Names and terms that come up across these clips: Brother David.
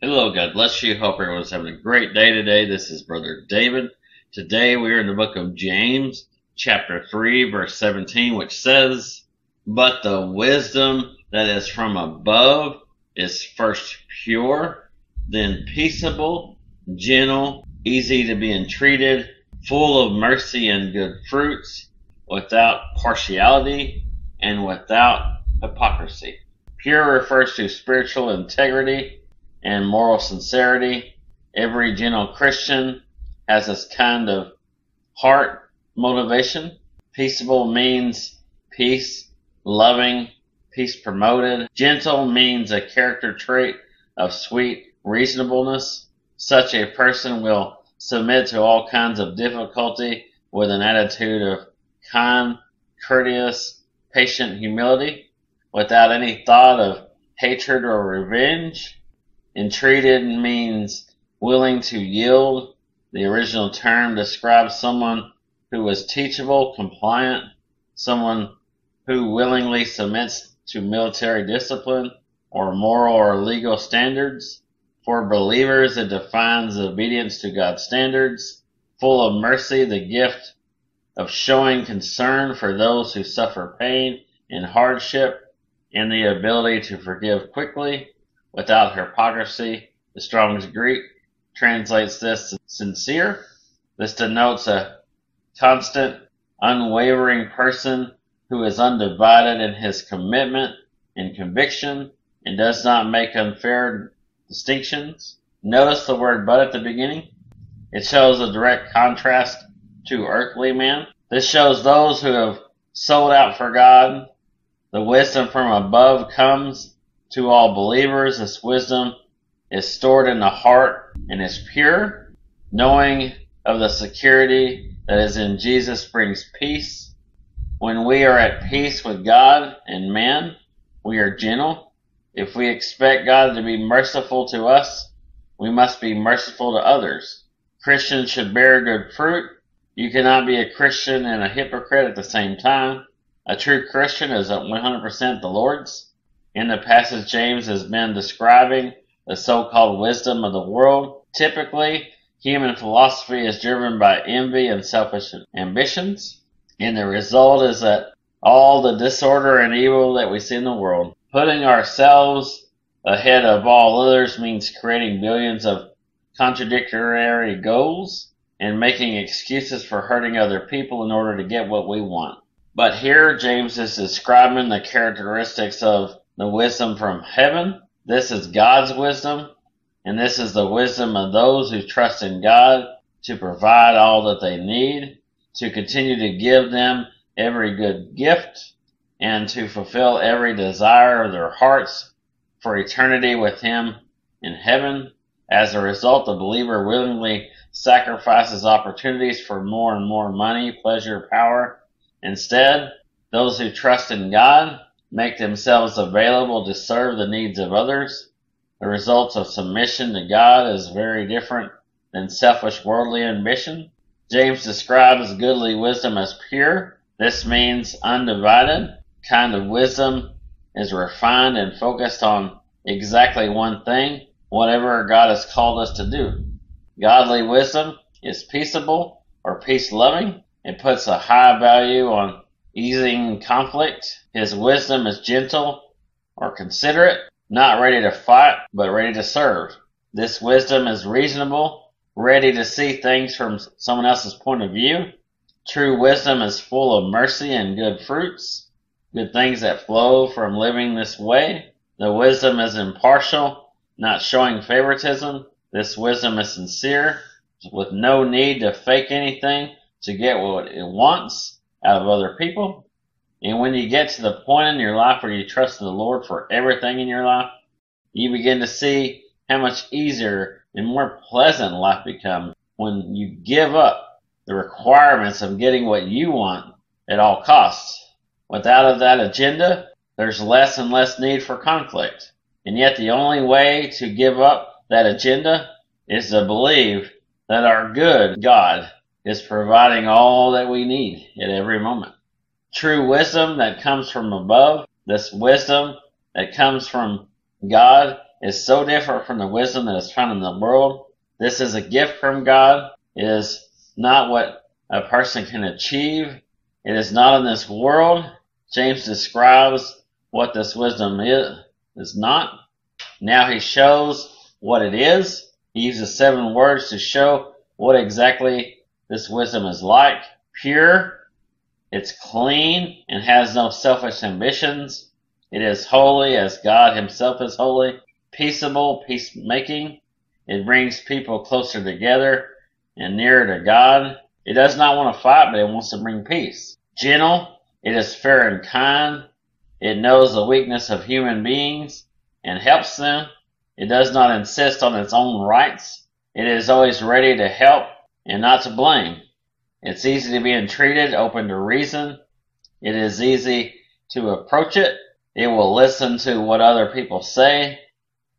Hello, God bless you. Hope everyone's having a great day today. This is Brother David. Today we are in the book of James, chapter 3, verse 17, which says, "But the wisdom that is from above is first pure, then peaceable, gentle, easy to be entreated, full of mercy and good fruits, without partiality and without hypocrisy." Pure refers to spiritual integrity and moral sincerity. Every gentle Christian has this kind of heart motivation. Peaceable means peace loving, peace promoted. Gentle means a character trait of sweet reasonableness. Such a person will submit to all kinds of difficulty with an attitude of kind, courteous, patient humility, without any thought of hatred or revenge. Entreated means willing to yield. The original term describes someone who is teachable, compliant, someone who willingly submits to military discipline or moral or legal standards. For believers, it defines obedience to God's standards. Full of mercy, the gift of showing concern for those who suffer pain and hardship, and the ability to forgive quickly. Without hypocrisy, the Strong's Greek translates this as sincere. This denotes a constant, unwavering person who is undivided in his commitment and conviction and does not make unfair distinctions. Notice the word "but" at the beginning. It shows a direct contrast to earthly man. This shows those who have sold out for God. The wisdom from above comes to all believers. This wisdom is stored in the heart and is pure. Knowing of the security that is in Jesus brings peace. When we are at peace with God and man, we are gentle. If we expect God to be merciful to us, we must be merciful to others. Christians should bear good fruit. You cannot be a Christian and a hypocrite at the same time. A true Christian is at 100% the Lord's. In the passage, James has been describing the so-called wisdom of the world. Typically, human philosophy is driven by envy and selfish ambitions, and the result is that all the disorder and evil that we see in the world. Putting ourselves ahead of all others means creating billions of contradictory goals and making excuses for hurting other people in order to get what we want. But here, James is describing the characteristics of the wisdom from heaven. This is God's wisdom, and this is the wisdom of those who trust in God to provide all that they need, to continue to give them every good gift, and to fulfill every desire of their hearts for eternity with Him in heaven. As a result, the believer willingly sacrifices opportunities for more and more money, pleasure, power. Instead, those who trust in God make themselves available to serve the needs of others. The results of submission to God is very different than selfish worldly ambition. James describes godly wisdom as pure. This means undivided. Kind of wisdom is refined and focused on exactly one thing, whatever God has called us to do. Godly wisdom is peaceable or peace-loving. It puts a high value on easing conflict. His wisdom is gentle or considerate, not ready to fight, but ready to serve. This wisdom is reasonable, ready to see things from someone else's point of view. True wisdom is full of mercy and good fruits, good things that flow from living this way. The wisdom is impartial, not showing favoritism. This wisdom is sincere, with no need to fake anything to get what it wants out of other people. And when you get to the point in your life where you trust in the Lord for everything in your life, you begin to see how much easier and more pleasant life becomes when you give up the requirements of getting what you want at all costs. Without that agenda, there's less and less need for conflict. And yet the only way to give up that agenda is to believe that our good God is providing all that we need at every moment. True wisdom that comes from above, this wisdom that comes from God, is so different from the wisdom that is found in the world. This is a gift from God. It is not what a person can achieve. It is not in this world. James describes what this wisdom is not. Now he shows what it is. He uses 7 words to show what exactly this wisdom is like. Pure, it's clean, and has no selfish ambitions. It is holy as God himself is holy. Peaceable, peacemaking. It brings people closer together and nearer to God. It does not want to fight, but it wants to bring peace. Gentle, it is fair and kind. It knows the weakness of human beings and helps them. It does not insist on its own rights. It is always ready to help and not to blame. It's easy to be entreated, open to reason. It is easy to approach it. It will listen to what other people say.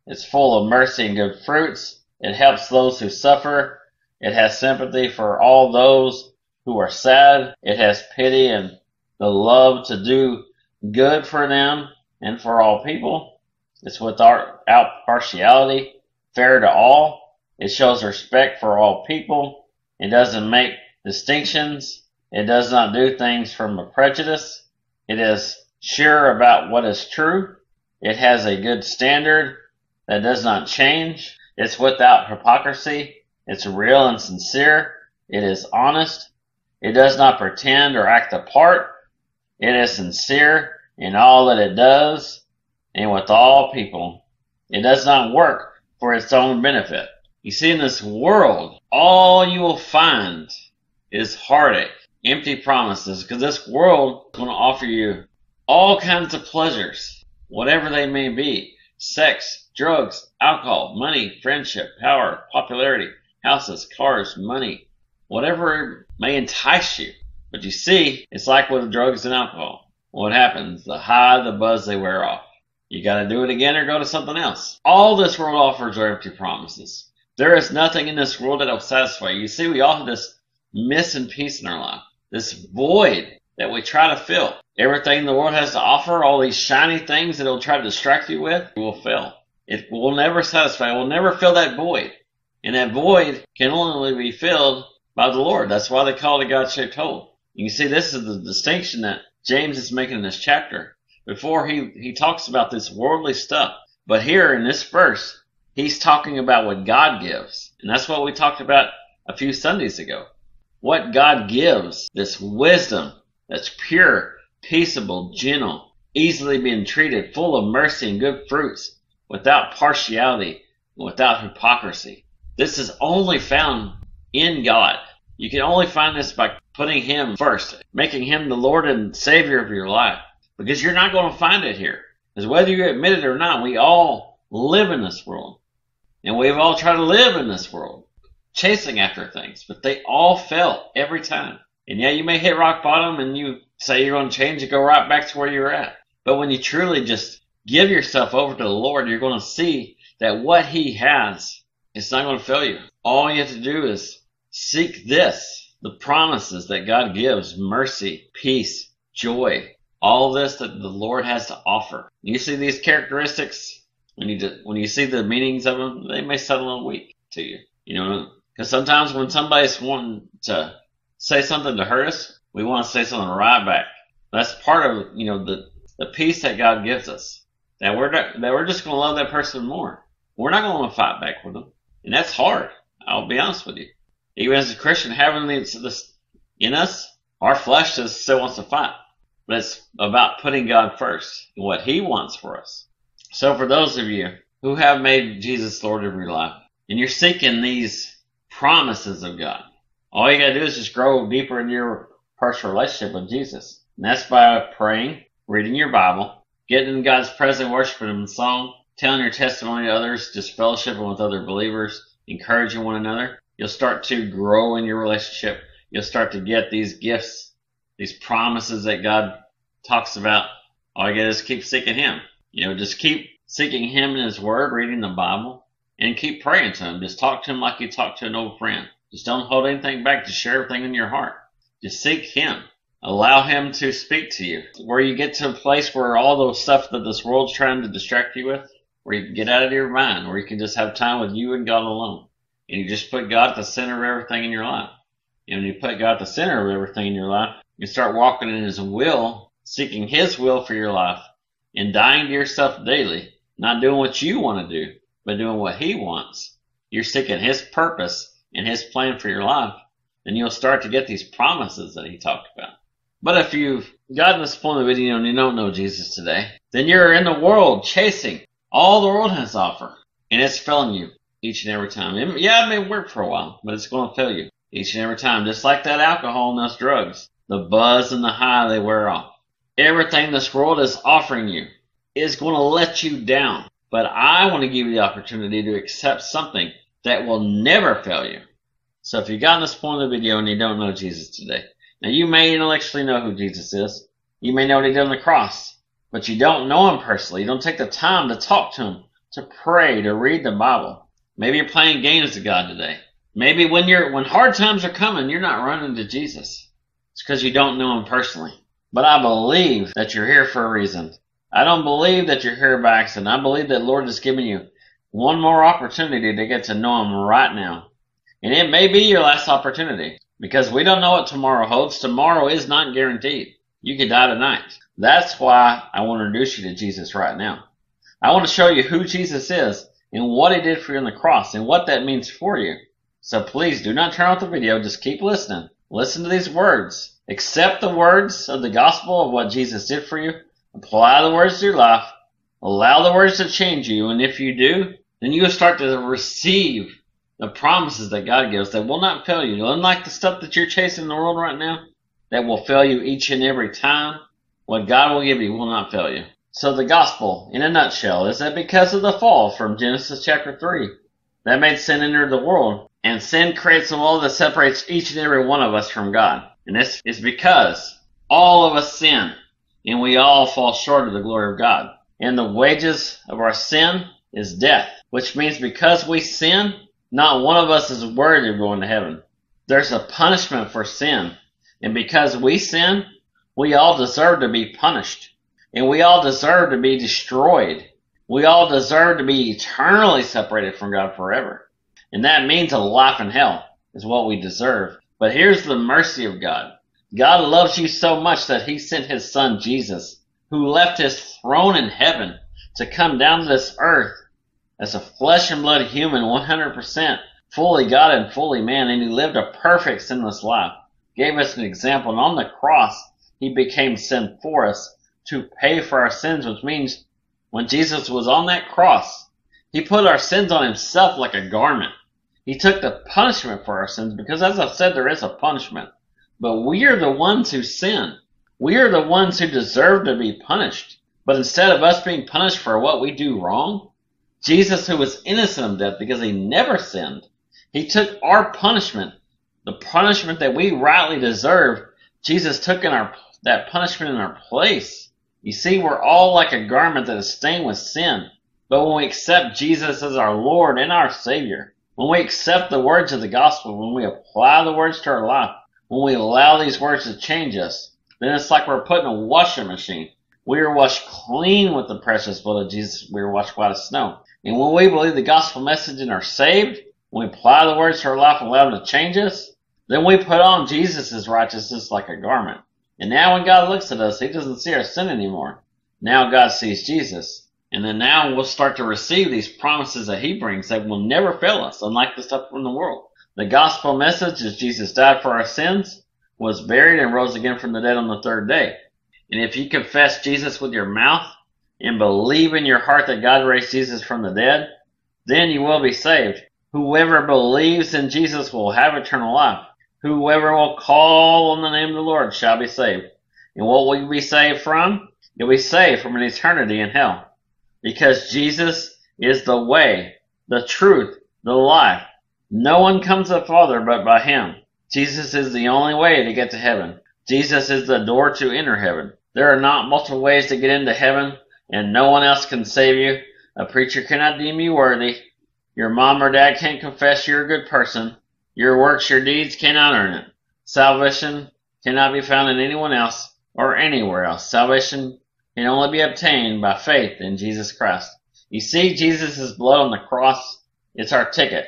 It's full of mercy and good fruits. It helps those who suffer. It has sympathy for all those who are sad. It has pity and the love to do good for them and for all people. It's without partiality, fair to all. It shows respect for all people. It doesn't make distinctions. It does not do things from a prejudice. It is sure about what is true. It has a good standard that does not change. It's without hypocrisy. It's real and sincere. It is honest. It does not pretend or act a part. It is sincere in all that it does and with all people. It does not work for its own benefit. You see, in this world, all you will find is heartache, empty promises, because this world is going to offer you all kinds of pleasures, whatever they may be. Sex, drugs, alcohol, money, friendship, power, popularity, houses, cars, money, whatever may entice you. But you see, it's like with drugs and alcohol. What happens? The high, the buzz, they wear off. You got to do it again or go to something else. All this world offers are empty promises. There is nothing in this world that will satisfy you. You see, we all have this missing piece in our life, this void that we try to fill. Everything the world has to offer, all these shiny things that it'll try to distract you with, will fail. It will never satisfy. It will never fill that void. And that void can only be filled by the Lord. That's why they call it a God-shaped hole. You can see this is the distinction that James is making in this chapter. Before he talks about this worldly stuff. But here in this verse, he's talking about what God gives. And that's what we talked about a few Sundays ago. What God gives, this wisdom that's pure, peaceable, gentle, easily being treated, full of mercy and good fruits, without partiality, and without hypocrisy. This is only found in God. You can only find this by putting him first, making him the Lord and Savior of your life, because you're not going to find it here. Because whether you admit it or not, we all live in this world, and we've all tried to live in this world, chasing after things, but they all fail every time. And yeah, you may hit rock bottom and you say you're going to change and go right back to where you're at. But when you truly just give yourself over to the Lord, you're going to see that what he has, it's not going to fail you. All you have to do is seek this, the promises that God gives, mercy, peace, joy, all this that the Lord has to offer. You see these characteristics, when you see the meanings of them, they may sound a little weak to you. You know, because sometimes when somebody's wanting to say something to hurt us, we want to say something right back. That's part of, you know, the peace that God gives us. That we're just going to love that person more. We're not going to fight back with them. And that's hard. I'll be honest with you. Even as a Christian, having this in us, our flesh just still wants to fight. But it's about putting God first and what he wants for us. So for those of you who have made Jesus Lord of your life, and you're seeking these promises of God, all you got to do is just grow deeper in your personal relationship with Jesus. And that's by praying, reading your Bible, getting in God's presence, worshiping him in song, telling your testimony to others, just fellowshipping with other believers, encouraging one another. You'll start to grow in your relationship. You'll start to get these gifts, these promises that God talks about. All you got to do is keep seeking him. You know, just keep seeking him in his word, reading the Bible, and keep praying to him. Just talk to him like you talk to an old friend. Just don't hold anything back. Just share everything in your heart. Just seek him. Allow him to speak to you. Where you get to a place where all the stuff that this world's trying to distract you with, where you can get out of your mind, where you can just have time with you and God alone. And you just put God at the center of everything in your life. And when you put God at the center of everything in your life, you start walking in His will, seeking His will for your life, and dying to yourself daily, not doing what you want to do, but doing what He wants. You're seeking His purpose and His plan for your life, and you'll start to get these promises that He talked about. But if you've gotten this point of the video and you don't know Jesus today, then you're in the world chasing all the world has to offer, and it's failing you each and every time. And yeah, it may work for a while, but it's going to fail you each and every time. Just like that alcohol and those drugs, the buzz and the high, they wear off. Everything this world is offering you is going to let you down. But I want to give you the opportunity to accept something that will never fail you. So if you got this point of the video and you don't know Jesus today, now you may intellectually know who Jesus is. You may know what He did on the cross, but you don't know Him personally. You don't take the time to talk to Him, to pray, to read the Bible. Maybe you're playing games with God today. Maybe when hard times are coming, you're not running to Jesus. It's because you don't know Him personally. But I believe that you're here for a reason. I don't believe that you're here by accident. I believe that Lord has given you one more opportunity to get to know Him right now. And it may be your last opportunity, because we don't know what tomorrow holds. Tomorrow is not guaranteed. You could die tonight. That's why I want to introduce you to Jesus right now. I want to show you who Jesus is and what He did for you on the cross and what that means for you. So please do not turn off the video. Just keep listening. Listen to these words. Accept the words of the gospel of what Jesus did for you. Apply the words to your life. Allow the words to change you. And if you do, then you will start to receive the promises that God gives that will not fail you. Unlike the stuff that you're chasing in the world right now, that will fail you each and every time, what God will give you will not fail you. So the gospel, in a nutshell, is that because of the fall from Genesis chapter 3, that made sin enter the world. And sin creates a wall that separates each and every one of us from God. And this is because all of us sin. And we all fall short of the glory of God. And the wages of our sin is death, which means because we sin, not one of us is worthy of going to heaven. There's a punishment for sin. And because we sin, we all deserve to be punished. And we all deserve to be destroyed. We all deserve to be eternally separated from God forever. And that means a life in hell is what we deserve. But here's the mercy of God. God loves you so much that He sent His Son, Jesus, who left His throne in heaven to come down to this earth as a flesh and blood human, 100%, fully God and fully man, and He lived a perfect sinless life, gave us an example, and on the cross, He became sin for us to pay for our sins, which means when Jesus was on that cross, He put our sins on Himself like a garment. He took the punishment for our sins because, as I've said, there is a punishment. But we are the ones who sin. We are the ones who deserve to be punished. But instead of us being punished for what we do wrong, Jesus, who was innocent of death because He never sinned, He took our punishment, the punishment that we rightly deserve. Jesus took that punishment in our place. You see, we're all like a garment that is stained with sin. But when we accept Jesus as our Lord and our Savior, when we accept the words of the gospel, when we apply the words to our life, when we allow these words to change us, then it's like we're put in a washing machine. We are washed clean with the precious blood of Jesus. We are washed white as snow. And when we believe the gospel message and are saved, when we apply the words to our life and allow them to change us, then we put on Jesus' righteousness like a garment. And now when God looks at us, He doesn't see our sin anymore. Now God sees Jesus. And then now we'll start to receive these promises that He brings that will never fail us, unlike the stuff from the world. The gospel message is Jesus died for our sins, was buried, and rose again from the dead on the third day. And if you confess Jesus with your mouth and believe in your heart that God raised Jesus from the dead, then you will be saved. Whoever believes in Jesus will have eternal life. Whoever will call on the name of the Lord shall be saved. And what will you be saved from? You'll be saved from an eternity in hell. Because Jesus is the way, the truth, the life. No one comes to the Father but by Him. Jesus is the only way to get to heaven. Jesus is the door to enter heaven. There are not multiple ways to get into heaven, and no one else can save you. A preacher cannot deem you worthy. Your mom or dad can't confess you're a good person. Your works, your deeds cannot earn it. Salvation cannot be found in anyone else or anywhere else. Salvation can only be obtained by faith in Jesus Christ. You see, Jesus' blood on the cross is our ticket.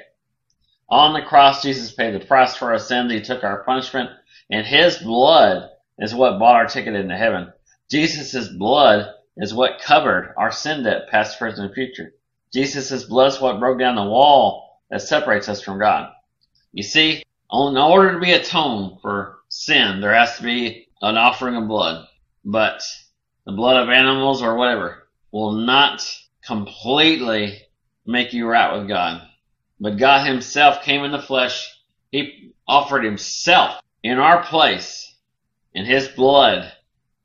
On the cross, Jesus paid the price for our sins. He took our punishment, and his blood is what bought our ticket into heaven. Jesus' blood is what covered our sin debt, past, present, and future. Jesus' blood is what broke down the wall that separates us from God. You see, in order to be atoned for sin, there has to be an offering of blood. But the blood of animals or whatever will not completely make you right with God. But God himself came in the flesh. He offered himself in our place, and his blood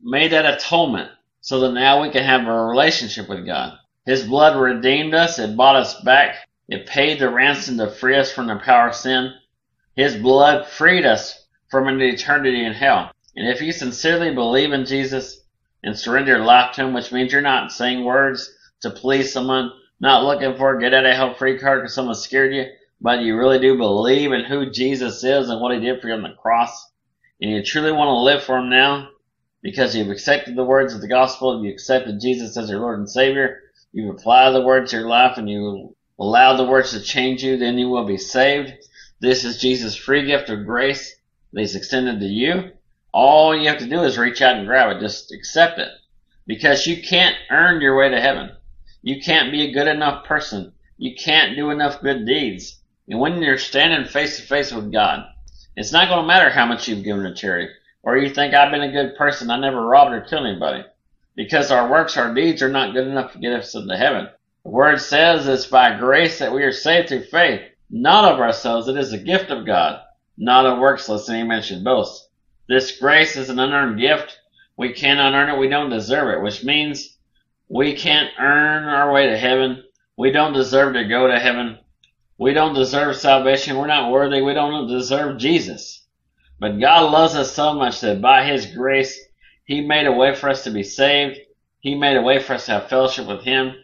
made that atonement so that now we can have a relationship with God. His blood redeemed us. It bought us back. It paid the ransom to free us from the power of sin. His blood freed us from an eternity in hell. And if you sincerely believe in Jesus and surrender your life to him, which means you're not saying words to please someone, not looking for a get out of hell free card because someone scared you, but you really do believe in who Jesus is and what he did for you on the cross, and you truly want to live for him now because you've accepted the words of the gospel, you accepted Jesus as your Lord and Savior, you apply the words to your life, and you allow the words to change you, then you will be saved. This is Jesus' free gift of grace that he's extended to you. All you have to do is reach out and grab it. Just accept it, because you can't earn your way to heaven. You can't be a good enough person. You can't do enough good deeds. And when you're standing face to face with God, it's not going to matter how much you've given to charity, or you think, I've been a good person, I never robbed or killed anybody, because our works, our deeds are not good enough to get us into heaven. The word says it's by grace that we are saved through faith, not of ourselves. It is a gift of God, not of works, lest any man should boast. This grace is an unearned gift. We cannot earn it. We don't deserve it, which means we can't earn our way to heaven. We don't deserve to go to heaven. We don't deserve salvation. We're not worthy. We don't deserve Jesus. But God loves us so much that by his grace, he made a way for us to be saved. He made a way for us to have fellowship with him.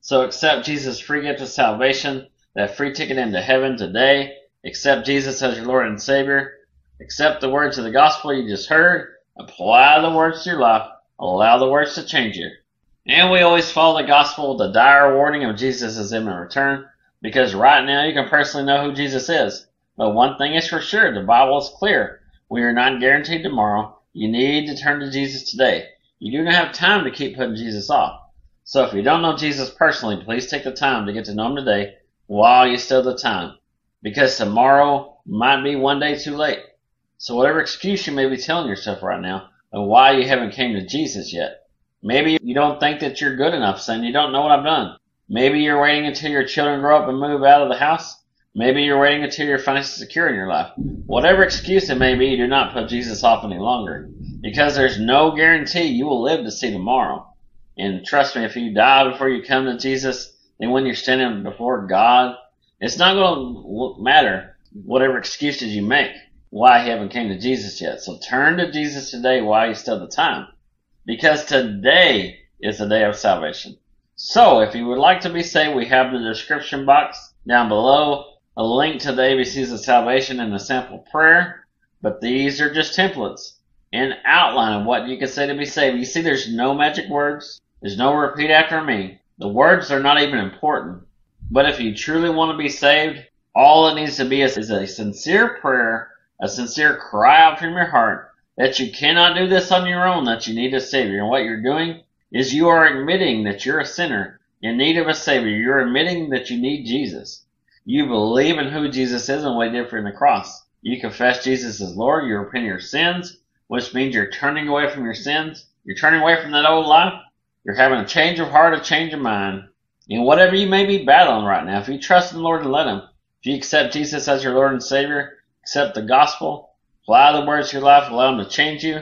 So accept Jesus' free gift of salvation, that free ticket into heaven today. Accept Jesus as your Lord and Savior. Accept the words of the gospel you just heard. Apply the words to your life. Allow the words to change you. And we always follow the gospel with the dire warning of Jesus' imminent return, because right now you can personally know who Jesus is. But one thing is for sure, the Bible is clear. We are not guaranteed tomorrow. You need to turn to Jesus today. You do not have time to keep putting Jesus off. So if you don't know Jesus personally, please take the time to get to know him today while you still have the time, because tomorrow might be one day too late. So whatever excuse you may be telling yourself right now of why you haven't came to Jesus yet. Maybe you don't think that you're good enough, son. You don't know what I've done. Maybe you're waiting until your children grow up and move out of the house. Maybe you're waiting until you're financially secure in your life. Whatever excuse it may be, you do not put Jesus off any longer, because there's no guarantee you will live to see tomorrow. And trust me, if you die before you come to Jesus, then when you're standing before God, it's not going to matter whatever excuses you make why you haven't came to Jesus yet. So turn to Jesus today while you still have the time, because today is the day of salvation. So if you would like to be saved, we have in the description box down below a link to the ABCs of salvation and a sample prayer. But these are just templates and outline of what you can say to be saved. You see, there's no magic words. There's no repeat after me. The words are not even important. But if you truly want to be saved, all it needs to be is a sincere prayer, a sincere cry out from your heart, that you cannot do this on your own, that you need a Savior. And what you're doing is you are admitting that you're a sinner in need of a Savior. You're admitting that you need Jesus. You believe in who Jesus is and what he did for you on the cross. You confess Jesus as Lord. You repent of your sins, which means you're turning away from your sins. You're turning away from that old life. You're having a change of heart, a change of mind. And whatever you may be battling right now, if you trust in the Lord and let him, if you accept Jesus as your Lord and Savior, accept the gospel, allow the words to your life, allow them to change you,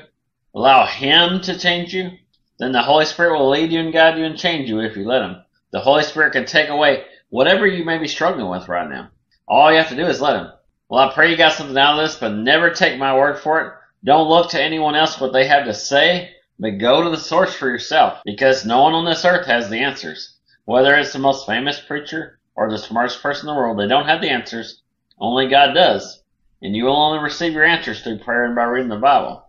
allow him to change you, then the Holy Spirit will lead you and guide you and change you if you let him. The Holy Spirit can take away whatever you may be struggling with right now. All you have to do is let him. Well, I pray you got something out of this, but never take my word for it. Don't look to anyone else what they have to say, but go to the source for yourself, because no one on this earth has the answers. Whether it's the most famous preacher or the smartest person in the world, they don't have the answers. Only God does. And you will only receive your answers through prayer and by reading the Bible.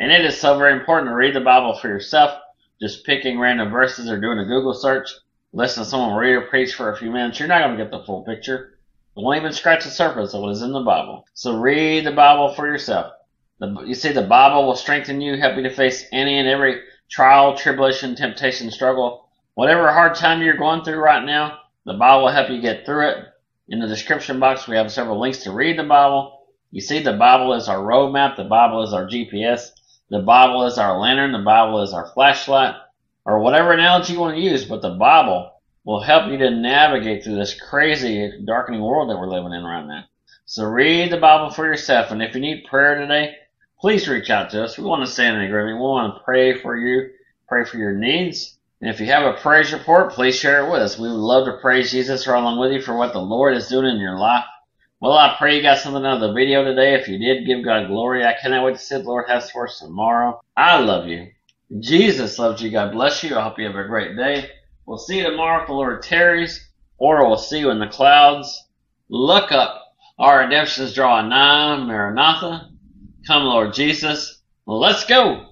And it is so very important to read the Bible for yourself. Just picking random verses or doing a Google search listen to someone read or preach for a few minutes, you're not going to get the full picture. You won't even scratch the surface of what is in the Bible. So read the Bible for yourself. You see, the Bible will strengthen you, help you to face any and every trial, tribulation, temptation, struggle. Whatever hard time you're going through right now, the Bible will help you get through it. In the description box, we have several links to read the Bible. You see, the Bible is our roadmap. The Bible is our GPS. The Bible is our lantern. The Bible is our flashlight, or whatever analogy you want to use. But the Bible will help you to navigate through this crazy, darkening world that we're living in right now. So read the Bible for yourself. And if you need prayer today, please reach out to us. We want to stand in agreement. We want to pray for you, pray for your needs. And if you have a praise report, please share it with us. We would love to praise Jesus right along with you for what the Lord is doing in your life. Well, I pray you got something out of the video today. If you did, give God glory. I cannot wait to see what the Lord has for us tomorrow. I love you. Jesus loves you. God bless you. I hope you have a great day. We'll see you tomorrow if the Lord tarries, or we'll see you in the clouds. Look up. Our redemption is drawing nigh. Maranatha. Come, Lord Jesus. Let's go.